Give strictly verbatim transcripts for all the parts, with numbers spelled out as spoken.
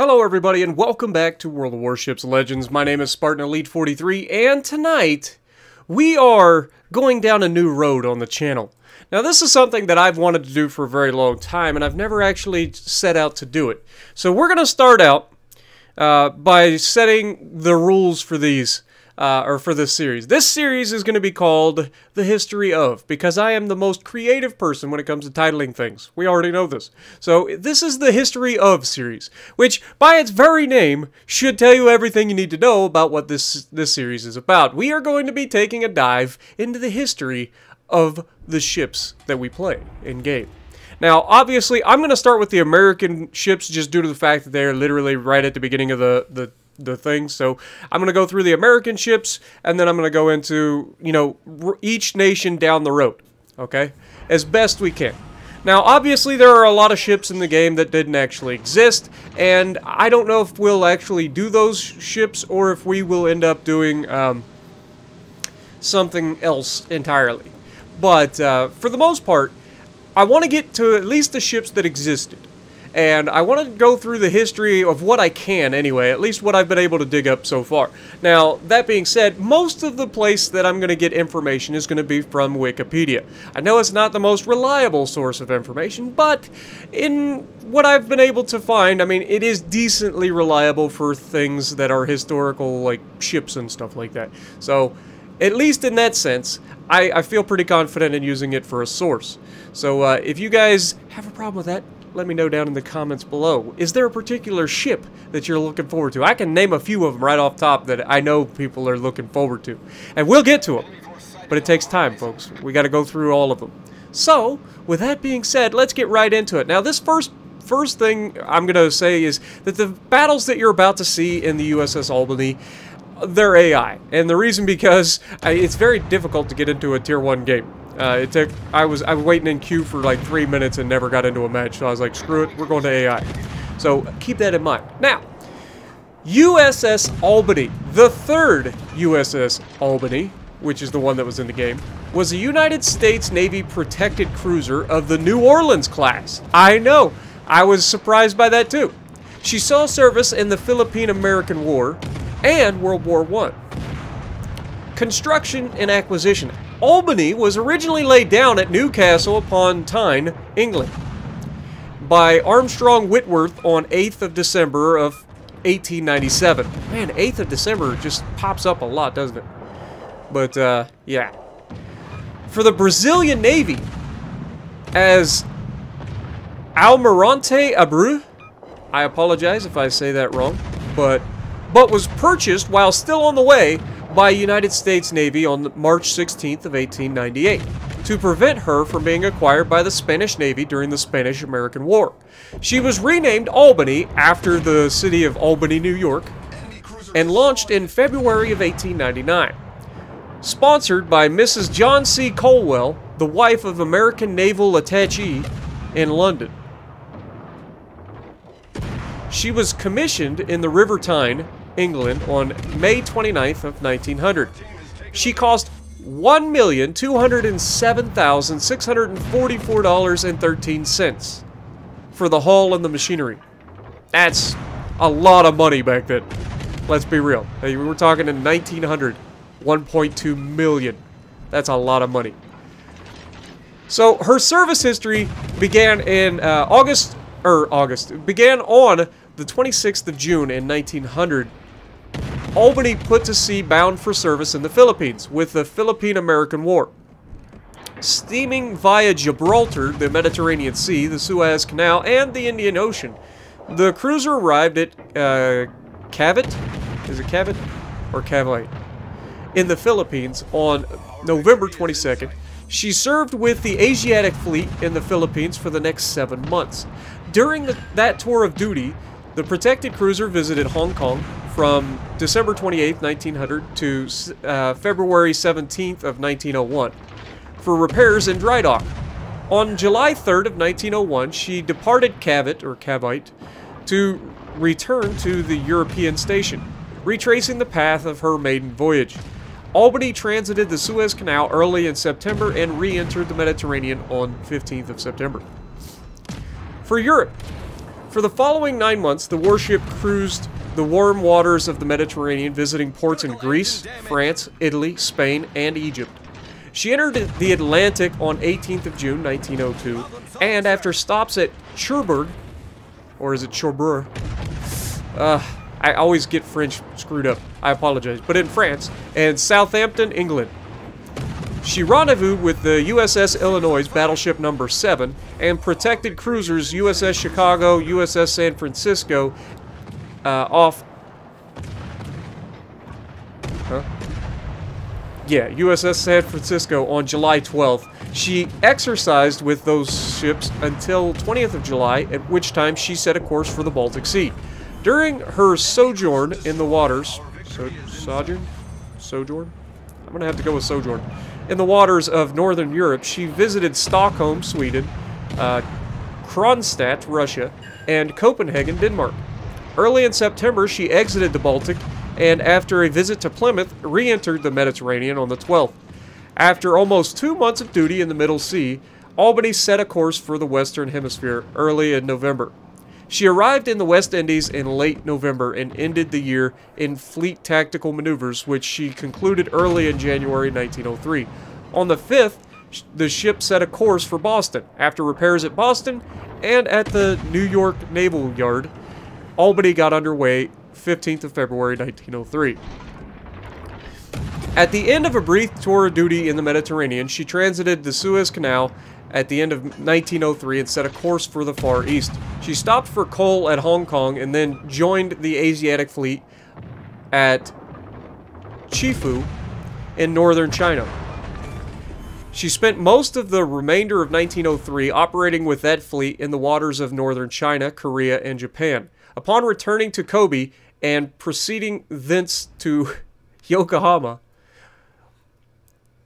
Hello everybody and welcome back to World of Warships Legends. My name is Spartan Elite forty-three and tonight we are going down a new road on the channel. Now this is something that I've wanted to do for a very long time and I've never actually set out to do it. So we're going to start out uh, by setting the rules for these, uh, or for this series. This series is going to be called The History Of, because I am the most creative person when it comes to titling things. We already know this. So this is the History Of series, which by its very name should tell you everything you need to know about what this, this series is about. We are going to be taking a dive into the history of the ships that we play in game. Now, obviously, I'm going to start with the American ships just due to the fact that they're literally right at the beginning of the, the the thing. So I'm going to go through the American ships and then I'm going to go into, you know, each nation down the road, okay, as best we can. Now obviously there are a lot of ships in the game that didn't actually exist, and I don't know if we'll actually do those ships or if we will end up doing um, something else entirely. But uh, for the most part, I want to get to at least the ships that existed. And I want to go through the history of what I can anyway, at least what I've been able to dig up so far. Now, that being said, most of the place that I'm going to get information is going to be from Wikipedia. I know it's not the most reliable source of information, but in what I've been able to find, I mean, it is decently reliable for things that are historical, like ships and stuff like that. So, at least in that sense, I, I feel pretty confident in using it for a source. So, uh, if you guys have a problem with that, let me know down in the comments below. Is there a particular ship that you're looking forward to? I can name a few of them right off top that I know people are looking forward to. And we'll get to them. But it takes time, folks. We got to go through all of them. So, with that being said, let's get right into it. Now, this first first thing I'm going to say is that the battles that you're about to see in the U S S Albany, they're A I. And the reason because I, it's very difficult to get into a tier one game. Uh, it took, I was, I was waiting in queue for like three minutes and never got into a match, so I was like, screw it, we're going to A I. So, keep that in mind. Now, U S S Albany, the third U S S Albany, which is the one that was in the game, was a United States Navy protected cruiser of the New Orleans class. I know, I was surprised by that too. She saw service in the Philippine-American War and World War One. Construction and acquisition. Albany was originally laid down at Newcastle upon Tyne, England, by Armstrong Whitworth on eighth of December of eighteen ninety-seven. Man, eighth of December just pops up a lot, doesn't it? But, uh, yeah. For the Brazilian Navy, as Almirante Abreu, I apologize if I say that wrong, but, but was purchased while still on the way by United States Navy on March sixteenth of eighteen ninety-eight to prevent her from being acquired by the Spanish Navy during the Spanish-American War. She was renamed Albany after the city of Albany, New York, and launched in February of eighteen ninety-nine. Sponsored by Missus John C. Colwell, the wife of American Naval Attaché in London. She was commissioned in the River Tyne, England on May twenty-ninth of nineteen hundred. She cost one million two hundred seven thousand six hundred forty-four dollars and thirteen cents for the hull and the machinery. That's a lot of money back then. Let's be real. Hey, we were talking in nineteen hundred, one point two million. That's a lot of money. So her service history began in uh, August or August began on the twenty-sixth of June in nineteen hundred, Albany put to sea bound for service in the Philippines with the Philippine-American War. Steaming via Gibraltar, the Mediterranean Sea, the Suez Canal, and the Indian Ocean, the cruiser arrived at uh, Cavite, is it Cavite or Cavite, in the Philippines on November twenty-second. She served with the Asiatic Fleet in the Philippines for the next seven months. During the, that tour of duty, the protected cruiser visited Hong Kong from December twenty-eighth, nineteen hundred to uh, February seventeenth of nineteen oh one for repairs in dry dock. On July third of nineteen oh one, she departed Cavite or Cavite to return to the European station, retracing the path of her maiden voyage. Albany transited the Suez Canal early in September and re-entered the Mediterranean on fifteenth of September. For Europe, For the following nine months, the warship cruised the warm waters of the Mediterranean, visiting ports in Greece, France, Italy, Spain, and Egypt. She entered the Atlantic on eighteenth of June nineteen oh two, and after stops at Cherbourg, or is it Cherbourg? Uh, I always get French screwed up, I apologize, but in France, and Southampton, England. She rendezvoused with the U S S Illinois battleship number seven, and protected cruisers U S S Chicago, U S S San Francisco, uh, off... Huh? Yeah, U S S San Francisco on July twelfth. She exercised with those ships until twentieth of July, at which time she set a course for the Baltic Sea. During her sojourn in the waters... So, sojourn? Sojourn? I'm going to have to go with sojourn. In the waters of Northern Europe, she visited Stockholm, Sweden, uh, Kronstadt, Russia, and Copenhagen, Denmark. Early in September, she exited the Baltic, and after a visit to Plymouth, re-entered the Mediterranean on the twelfth. After almost two months of duty in the Middle Sea, Albany set a course for the Western Hemisphere early in November. She arrived in the West Indies in late November and ended the year in fleet tactical maneuvers, which she concluded early in January nineteen oh three. On the fifth, the ship set a course for Boston. After repairs at Boston and at the New York Naval Yard, Albany got underway fifteenth of February nineteen oh three. At the end of a brief tour of duty in the Mediterranean, she transited the Suez Canal at the end of nineteen oh three and set a course for the Far East. She stopped for coal at Hong Kong and then joined the Asiatic Fleet at Chifu in northern China. She spent most of the remainder of nineteen oh three operating with that fleet in the waters of northern China, Korea, and Japan. Upon returning to Kobe and proceeding thence to Yokohama,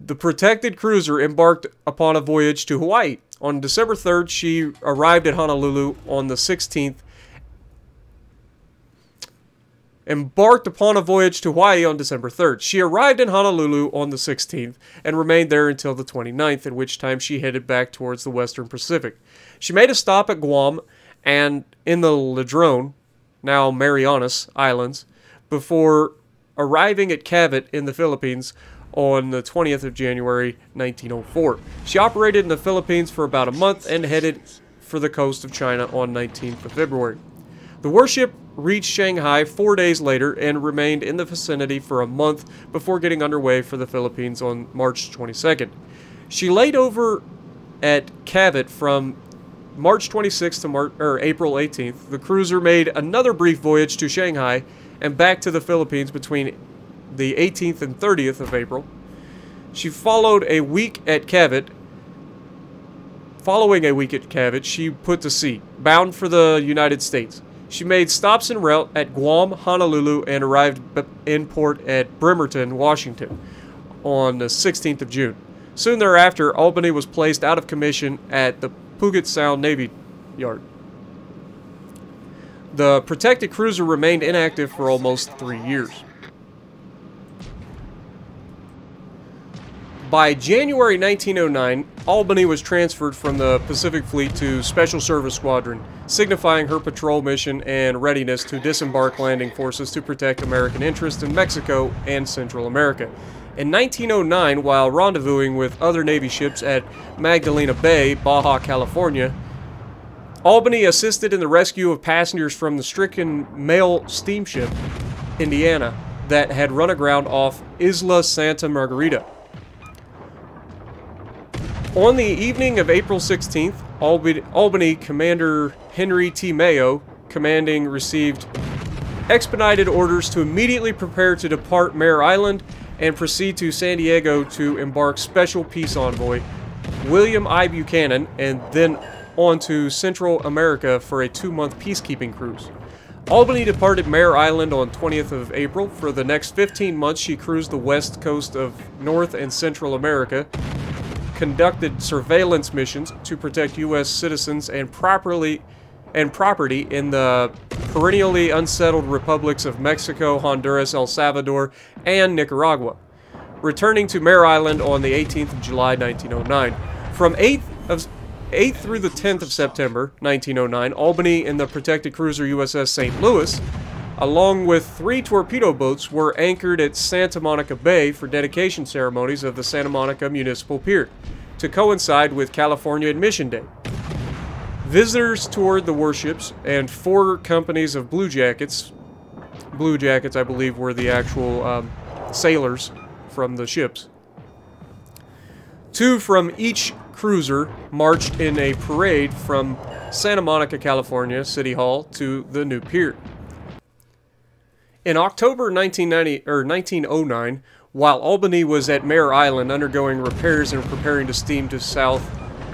the protected cruiser embarked upon a voyage to Hawaii. On December third, she arrived at Honolulu on the sixteenth. Embarked upon a voyage to Hawaii on December third. She arrived in Honolulu on the sixteenth and remained there until the twenty-ninth, at which time she headed back towards the Western Pacific. She made a stop at Guam and in the Ladrones, now Marianas Islands, before arriving at Cavite in the Philippines on the twentieth of January nineteen oh four. She operated in the Philippines for about a month and headed for the coast of China on nineteenth of February. The warship reached Shanghai four days later and remained in the vicinity for a month before getting underway for the Philippines on March twenty-second. She laid over at Cavite from March twenty-sixth to Mar or April eighteenth. The cruiser made another brief voyage to Shanghai and back to the Philippines between the eighteenth and thirtieth of April. She followed a week at Cavite. Following a week at Cavite, she put to sea, bound for the United States. She made stops en route at Guam, Honolulu, and arrived in port at Bremerton, Washington, on the sixteenth of June. Soon thereafter, Albany was placed out of commission at the Puget Sound Navy Yard. The protected cruiser remained inactive for almost three years. By January nineteen oh nine, Albany was transferred from the Pacific Fleet to Special Service Squadron, signifying her patrol mission and readiness to disembark landing forces to protect American interests in Mexico and Central America. In nineteen oh nine, while rendezvousing with other Navy ships at Magdalena Bay, Baja California, Albany assisted in the rescue of passengers from the stricken mail steamship Indiana that had run aground off Isla Santa Margarita. On the evening of April sixteenth, Albany, Albany Commander Henry T. Mayo, commanding, received expedited orders to immediately prepare to depart Mare Island and proceed to San Diego to embark Special Peace Envoy William I. Buchanan and then on to Central America for a two-month peacekeeping cruise. Albany departed Mare Island on twentieth of April. For the next fifteen months, she cruised the west coast of North and Central America, conducted surveillance missions to protect U S citizens and properly and property in the perennially unsettled republics of Mexico, Honduras, El Salvador, and Nicaragua, returning to Mare Island on the eighteenth of July nineteen oh nine. From 8th of eighth through the tenth of September, nineteen oh nine, Albany and the protected cruiser U S S Saint Louis, along with three torpedo boats, were anchored at Santa Monica Bay for dedication ceremonies of the Santa Monica Municipal Pier, to coincide with California Admission Day. Visitors toured the warships, and four companies of Blue Jackets, Blue Jackets, I believe, were the actual um, sailors from the ships. Two from each cruiser marched in a parade from Santa Monica, California, City Hall to the new pier. In October nineteen ninety, or nineteen oh nine, while Albany was at Mare Island undergoing repairs and preparing to steam to south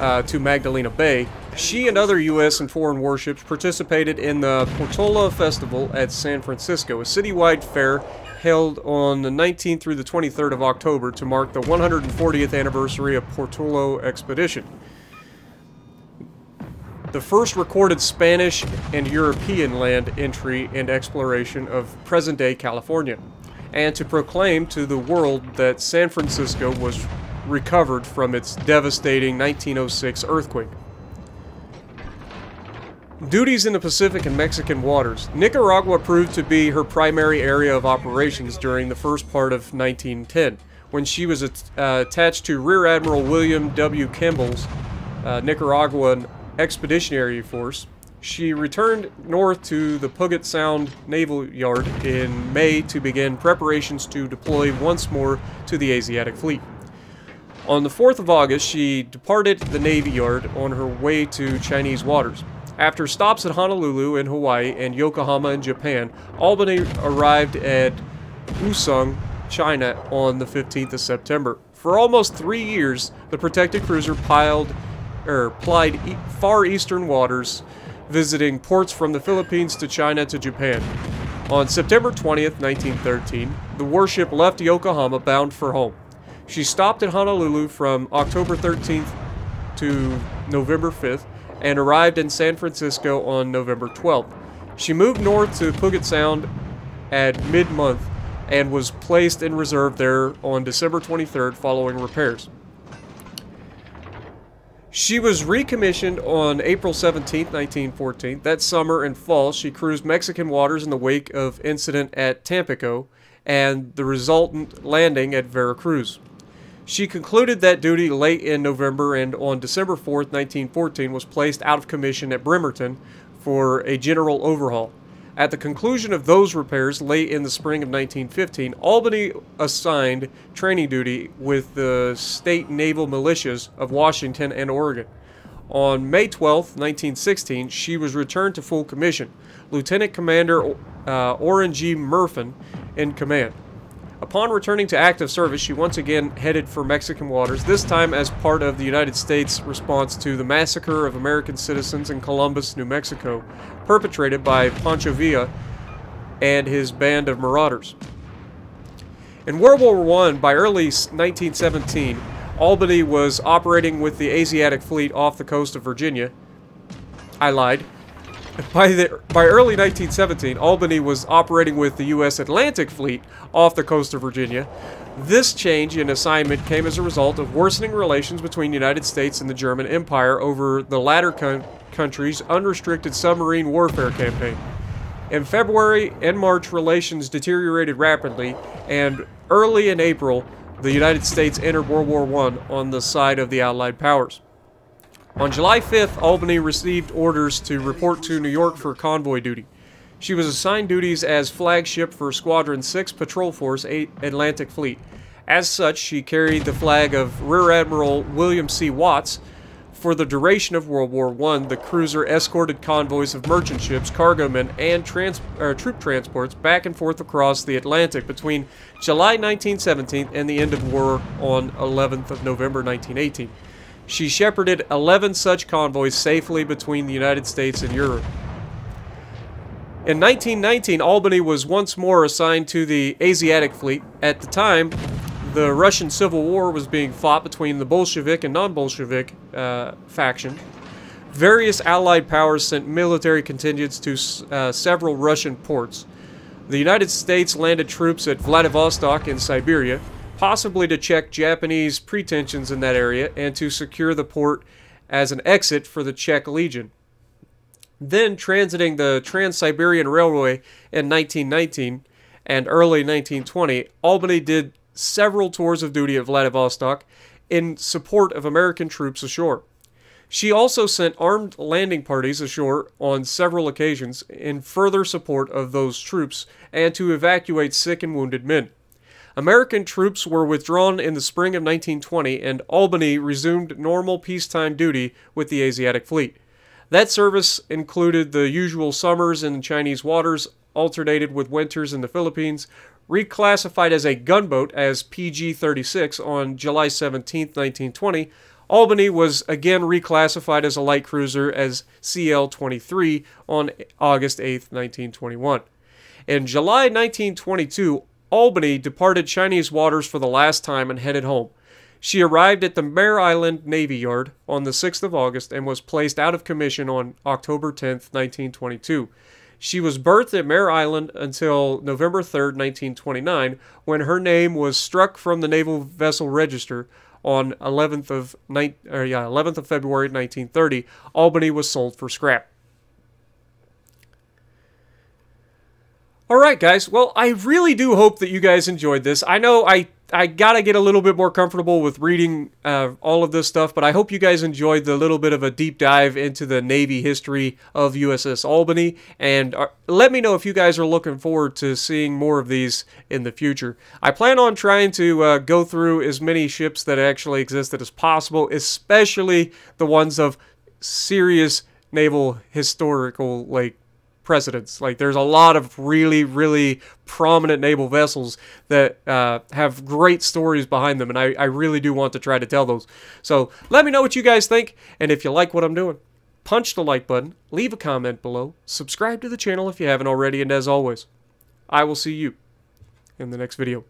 uh, to Magdalena Bay, she and other U S and foreign warships participated in the Portola Festival at San Francisco, a citywide fair held on the nineteenth through the twenty-third of October to mark the one hundred fortieth anniversary of Portola Expedition, the first recorded Spanish and European land entry and exploration of present-day California, and to proclaim to the world that San Francisco was recovered from its devastating nineteen oh six earthquake. Duties in the Pacific and Mexican waters. Nicaragua proved to be her primary area of operations during the first part of nineteen ten, when she was at, uh, attached to Rear Admiral William W. Kimball's uh, Nicaraguan Expeditionary Force. She returned north to the Puget Sound Naval Yard in May to begin preparations to deploy once more to the Asiatic Fleet. On the fourth of August, she departed the Navy Yard on her way to Chinese waters. After stops at Honolulu in Hawaii and Yokohama in Japan, Albany arrived at Usung, China on the fifteenth of September. For almost three years, the protected cruiser piled, er, plied e- far eastern waters, visiting ports from the Philippines to China to Japan. On September twentieth, nineteen thirteen, the warship left Yokohama bound for home. She stopped at Honolulu from October thirteenth to November fifth, and arrived in San Francisco on November twelfth. She moved north to Puget Sound at mid-month and was placed in reserve there on December twenty-third following repairs. She was recommissioned on April seventeenth, nineteen fourteen. That summer and fall, she cruised Mexican waters in the wake of incident at Tampico and the resultant landing at Veracruz. She concluded that duty late in November and on December fourth, nineteen fourteen, was placed out of commission at Bremerton for a general overhaul. At the conclusion of those repairs late in the spring of nineteen fifteen, Albany assigned training duty with the state naval militias of Washington and Oregon. On May twelfth, nineteen sixteen, she was returned to full commission. Lieutenant Commander uh, Orrin G. Murphin in command. Upon returning to active service, she once again headed for Mexican waters, this time as part of the United States response to the massacre of American citizens in Columbus, New Mexico, perpetrated by Pancho Villa and his band of marauders. In World War One, by early nineteen seventeen, Albany was operating with the Asiatic Fleet off the coast of Virginia. I lied. By, the, by early nineteen seventeen, Albany was operating with the U S Atlantic Fleet off the coast of Virginia. This change in assignment came as a result of worsening relations between the United States and the German Empire over the latter country's unrestricted submarine warfare campaign. In February and March, relations deteriorated rapidly, and early in April, the United States entered World War One on the side of the Allied powers. On July fifth, Albany received orders to report to New York for convoy duty. She was assigned duties as flagship for Squadron six, Patrol Force eight, Atlantic Fleet. As such, she carried the flag of Rear Admiral William C. Watts. For the duration of World War One, the cruiser escorted convoys of merchant ships, cargo men, and trans er, troop transports back and forth across the Atlantic between July nineteen seventeen and the end of war on eleventh of November nineteen eighteen. She shepherded eleven such convoys safely between the United States and Europe. In nineteen nineteen, Albany was once more assigned to the Asiatic Fleet. At the time, the Russian Civil War was being fought between the Bolshevik and non-Bolshevik uh, faction. Various Allied powers sent military contingents to uh, several Russian ports. The United States landed troops at Vladivostok in Siberia, possibly to check Japanese pretensions in that area and to secure the port as an exit for the Czech Legion. Then transiting the Trans-Siberian Railway in nineteen nineteen and early nineteen twenty, Albany did several tours of duty at Vladivostok in support of American troops ashore. She also sent armed landing parties ashore on several occasions in further support of those troops and to evacuate sick and wounded men. American troops were withdrawn in the spring of nineteen twenty, and Albany resumed normal peacetime duty with the Asiatic Fleet. That service included the usual summers in Chinese waters, alternated with winters in the Philippines, reclassified as a gunboat as P G thirty-six on July seventeenth, nineteen twenty, Albany was again reclassified as a light cruiser as C L twenty-three on August eighth, nineteen twenty-one. In July nineteen twenty-two, Albany departed Chinese waters for the last time and headed home. She arrived at the Mare Island Navy Yard on the sixth of August and was placed out of commission on October tenth, nineteen twenty-two. She was berthed at Mare Island until November third, nineteen twenty-nine, when her name was struck from the Naval Vessel Register. On eleventh of February nineteen thirty, Albany was sold for scrap. Alright guys, well, I really do hope that you guys enjoyed this. I know I, I gotta get a little bit more comfortable with reading uh, all of this stuff, but I hope you guys enjoyed the little bit of a deep dive into the Navy history of U S S Albany, and uh, let me know if you guys are looking forward to seeing more of these in the future. I plan on trying to uh, go through as many ships that actually existed as possible, especially the ones of serious naval historical, like, precedents. Like, there's a lot of really, really prominent naval vessels that uh, have great stories behind them, and I, I really do want to try to tell those. So let me know what you guys think, and if you like what I'm doing, punch the like button, leave a comment below, subscribe to the channel if you haven't already, and as always, I will see you in the next video.